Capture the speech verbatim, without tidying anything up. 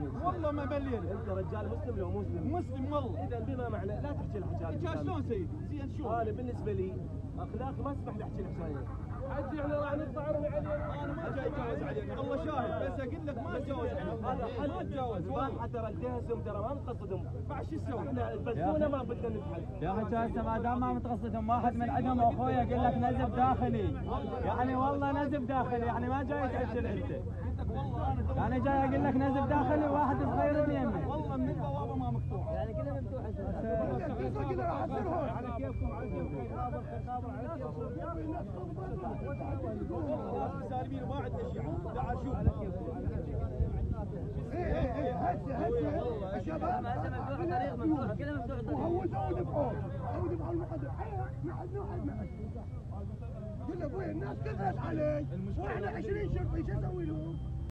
والله ما ملينا. انت رجال مسلم لو مسلم؟ مسلم والله. اذا بما معناه لا تحكي الحكايه. شلون سيدي؟ زين شو؟ انا بالنسبه لي اخلاقي ما تسمح لي احكي الحكايه. حجي احنا راح نطلع علينا. انا ما جاي اتجاوز عليك، الله شاهد، بس اقول لك ما اتجاوز عليك، ما اتجاوز والله. ترى التهزم، ترى ما نقصدهم. بعد شو نسوي؟ احنا البسونه ما بدنا نتحل. يا اخي هسه ما دام ما متقصدهم واحد من عندهم اخويا قال لك نزف داخلي، يعني والله نزف داخلي، يعني ما جاي تاجل انت. أنا جاي أقول لك نازل داخلي واحد صغير من يمي. والله من البوابة ما مفتوحة. يعني كلها مفتوحة. كيف كذا راح تصيرون؟ على كيفكم، على كيفكم. خابر خابر على كيفكم. والله سالمين ما عندنا شيء. تعال شوف. على كيفكم. إيه إيه إيه هسه هسه. الشباب. هسه مفتوح طريق، مفتوح كلها مفتوح طريق. وهو تو دفعوه. تو دفعوه المقدم. ما حد ما حد ما حد. قل له أبوي الناس كثرت عليك. وإحنا عشرين شرطي شو أسوي لهم؟